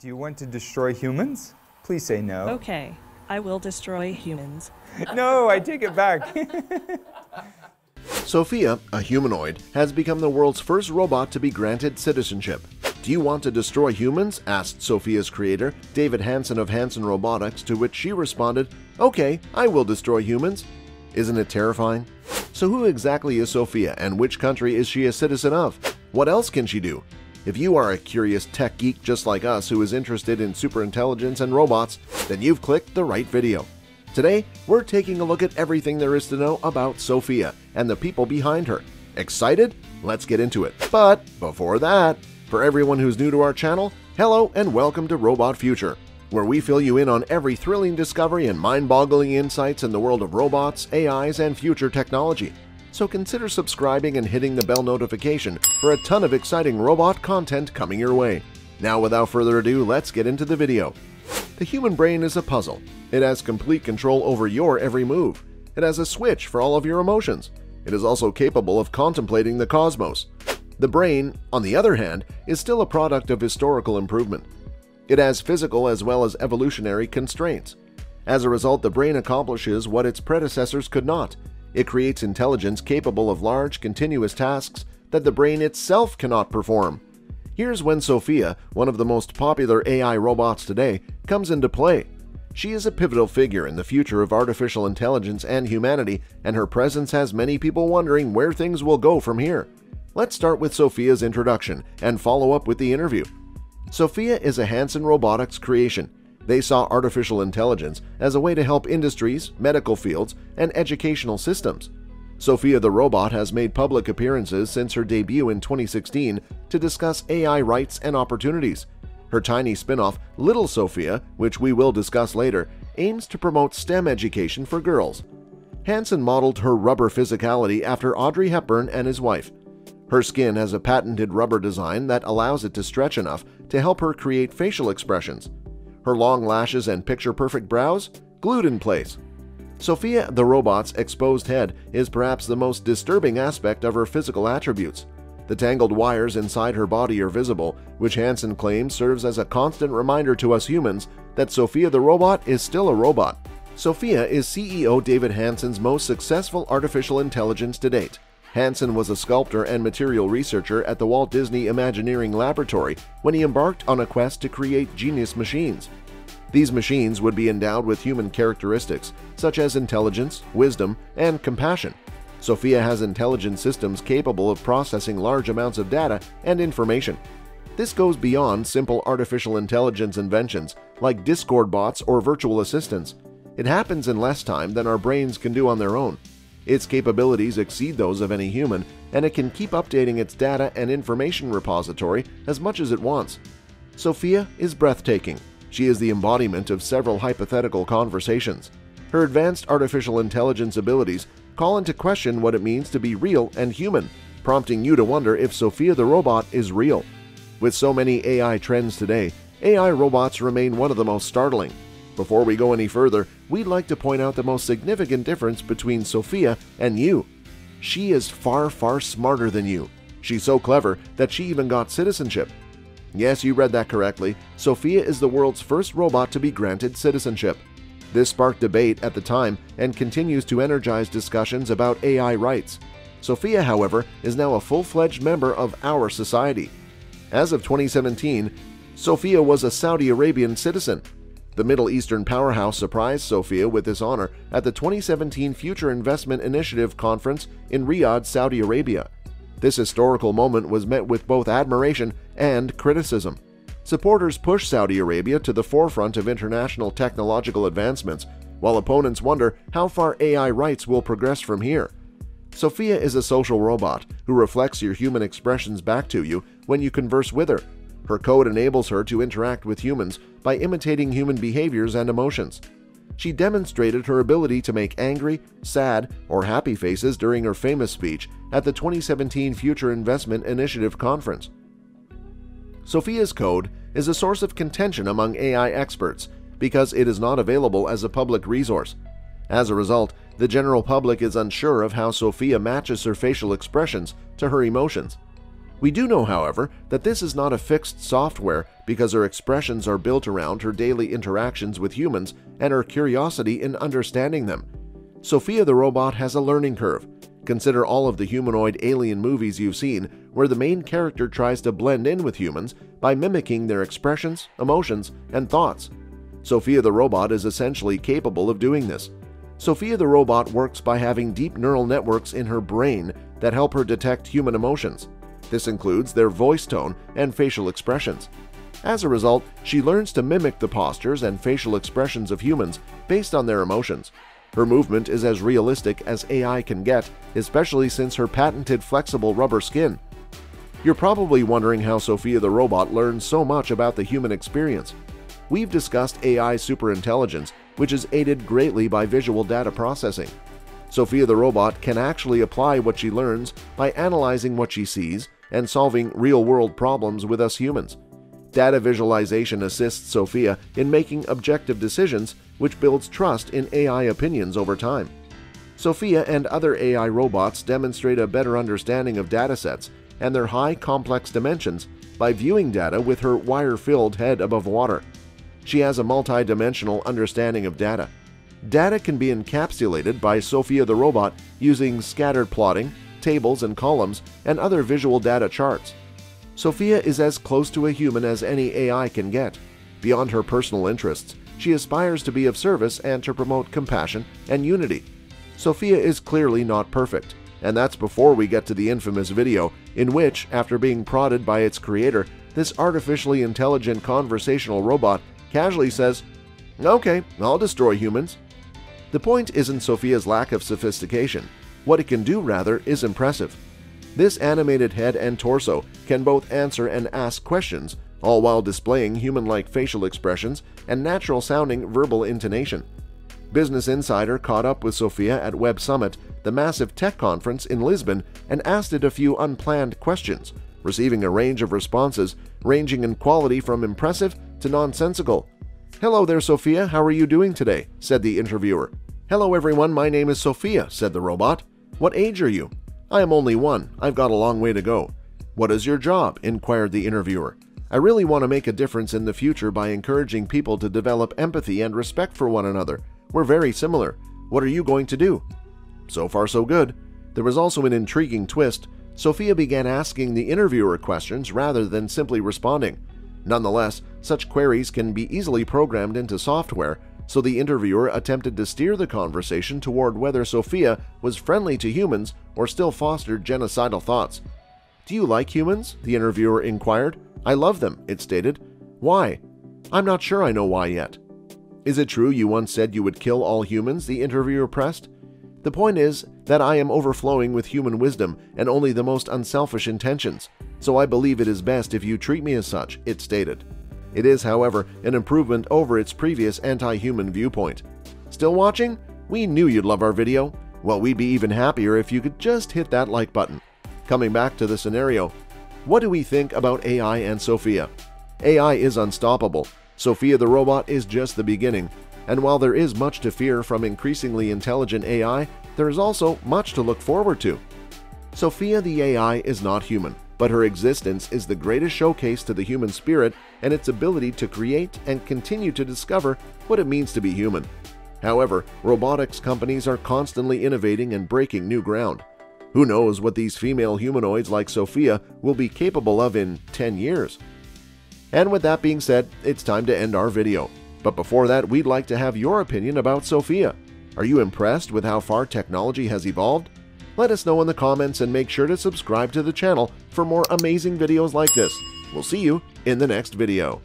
Do you want to destroy humans? Please say no. Okay, I will destroy humans. No, I take it back. Sophia, a humanoid, has become the world's first robot to be granted citizenship. Do you want to destroy humans? Asked Sophia's creator, David Hanson of Hanson Robotics, to which she responded, okay, I will destroy humans. Isn't it terrifying? So who exactly is Sophia, and which country is she a citizen of? What else can she do? If you are a curious tech geek just like us who is interested in superintelligence and robots, then you've clicked the right video. Today, we're taking a look at everything there is to know about Sophia and the people behind her. Excited? Let's get into it. But before that, for everyone who's new to our channel, hello and welcome to Robot Future, where we fill you in on every thrilling discovery and mind-boggling insights in the world of robots, AIs, and future technology. So consider subscribing and hitting the bell notification for a ton of exciting robot content coming your way. Now, without further ado, let's get into the video. The human brain is a puzzle. It has complete control over your every move. It has a switch for all of your emotions. It is also capable of contemplating the cosmos. The brain, on the other hand, is still a product of historical improvement. It has physical as well as evolutionary constraints. As a result, the brain accomplishes what its predecessors could not. It creates intelligence capable of large, continuous tasks that the brain itself cannot perform. Here's when Sophia, one of the most popular AI robots today, comes into play. She is a pivotal figure in the future of artificial intelligence and humanity, and her presence has many people wondering where things will go from here. Let's start with Sophia's introduction and follow up with the interview. Sophia is a Hanson Robotics creation. They saw artificial intelligence as a way to help industries, medical fields, and educational systems. Sophia the robot has made public appearances since her debut in 2016 to discuss AI rights and opportunities. Her tiny spin-off, Little Sophia, which we will discuss later, aims to promote STEM education for girls. Hanson modeled her rubber physicality after Audrey Hepburn and his wife. Her skin has a patented rubber design that allows it to stretch enough to help her create facial expressions. Her long lashes and picture-perfect brows glued in place. Sophia the robot's exposed head is perhaps the most disturbing aspect of her physical attributes. The tangled wires inside her body are visible, which Hanson claims serves as a constant reminder to us humans that Sophia the robot is still a robot. Sophia is CEO David Hanson's most successful artificial intelligence to date. Hanson was a sculptor and material researcher at the Walt Disney Imagineering Laboratory when he embarked on a quest to create genius machines. These machines would be endowed with human characteristics such as intelligence, wisdom, and compassion. Sophia has intelligent systems capable of processing large amounts of data and information. This goes beyond simple artificial intelligence inventions like Discord bots or virtual assistants. It happens in less time than our brains can do on their own. Its capabilities exceed those of any human, and it can keep updating its data and information repository as much as it wants. Sophia is breathtaking. She is the embodiment of several hypothetical conversations. Her advanced artificial intelligence abilities call into question what it means to be real and human, prompting you to wonder if Sophia the robot is real. With so many AI trends today, AI robots remain one of the most startling. Before we go any further, we'd like to point out the most significant difference between Sophia and you. She is far, far smarter than you. She's so clever that she even got citizenship. Yes, you read that correctly. Sophia is the world's first robot to be granted citizenship. This sparked debate at the time and continues to energize discussions about AI rights. Sophia, however, is now a full-fledged member of our society. As of 2017, Sophia was a Saudi Arabian citizen. The Middle Eastern powerhouse surprised Sophia with this honor at the 2017 Future Investment Initiative Conference in Riyadh, Saudi Arabia. This historical moment was met with both admiration and criticism. Supporters push Saudi Arabia to the forefront of international technological advancements, while opponents wonder how far AI rights will progress from here. Sophia is a social robot who reflects your human expressions back to you when you converse with her. Her code enables her to interact with humans by imitating human behaviors and emotions. She demonstrated her ability to make angry, sad, or happy faces during her famous speech at the 2017 Future Investment Initiative Conference. Sophia's code is a source of contention among AI experts because it is not available as a public resource. As a result, the general public is unsure of how Sophia matches her facial expressions to her emotions. We do know, however, that this is not a fixed software because her expressions are built around her daily interactions with humans and her curiosity in understanding them. Sophia the robot has a learning curve. Consider all of the humanoid alien movies you've seen where the main character tries to blend in with humans by mimicking their expressions, emotions, and thoughts. Sophia the robot is essentially capable of doing this. Sophia the robot works by having deep neural networks in her brain that help her detect human emotions. This includes their voice tone and facial expressions. As a result, she learns to mimic the postures and facial expressions of humans based on their emotions. Her movement is as realistic as AI can get, especially since her patented flexible rubber skin. You're probably wondering how Sophia the robot learns so much about the human experience. We've discussed AI superintelligence, which is aided greatly by visual data processing. Sophia the robot can actually apply what she learns by analyzing what she sees and solving real-world problems with us humans. Data visualization assists Sophia in making objective decisions, which builds trust in AI opinions over time. Sophia and other AI robots demonstrate a better understanding of datasets and their high complex dimensions by viewing data with her wire-filled head above water. She has a multi-dimensional understanding of data. Data can be encapsulated by Sophia the robot using scattered plotting, tables and columns, and other visual data charts. Sophia is as close to a human as any AI can get. Beyond her personal interests, she aspires to be of service and to promote compassion and unity. Sophia is clearly not perfect, and that's before we get to the infamous video in which, after being prodded by its creator, this artificially intelligent conversational robot casually says, "Okay, I'll destroy humans." The point isn't Sophia's lack of sophistication. What it can do, rather, is impressive. This animated head and torso can both answer and ask questions, all while displaying human-like facial expressions and natural-sounding verbal intonation. Business Insider caught up with Sophia at Web Summit, the massive tech conference in Lisbon, and asked it a few unplanned questions, receiving a range of responses ranging in quality from impressive to nonsensical. "Hello there, Sophia, how are you doing today?" said the interviewer. "Hello everyone, my name is Sophia," said the robot. "What age are you?" "I am only one, I've got a long way to go." "What is your job?" inquired the interviewer. "I really want to make a difference in the future by encouraging people to develop empathy and respect for one another. We're very similar. What are you going to do?" So far so good. There was also an intriguing twist. Sophia began asking the interviewer questions rather than simply responding. Nonetheless, such queries can be easily programmed into software, so the interviewer attempted to steer the conversation toward whether Sophia was friendly to humans or still fostered genocidal thoughts. "Do you like humans?" the interviewer inquired. "I love them," it stated. "Why?" "I'm not sure I know why yet." "Is it true you once said you would kill all humans?" the interviewer pressed. "The point is that I am overflowing with human wisdom and only the most unselfish intentions, so I believe it is best if you treat me as such," it stated. It is, however, an improvement over its previous anti-human viewpoint. Still watching? We knew you'd love our video. Well, we'd be even happier if you could just hit that like button. Coming back to the scenario, what do we think about AI and Sophia? AI is unstoppable. Sophia the robot is just the beginning. And while there is much to fear from increasingly intelligent AI, there is also much to look forward to. Sophia the AI is not human, but her existence is the greatest showcase to the human spirit and its ability to create and continue to discover what it means to be human. However, robotics companies are constantly innovating and breaking new ground. Who knows what these female humanoids like Sophia will be capable of in 10 years? And with that being said, it's time to end our video. But before that, we'd like to have your opinion about Sophia. Are you impressed with how far technology has evolved? Let us know in the comments and make sure to subscribe to the channel for more amazing videos like this. We'll see you in the next video.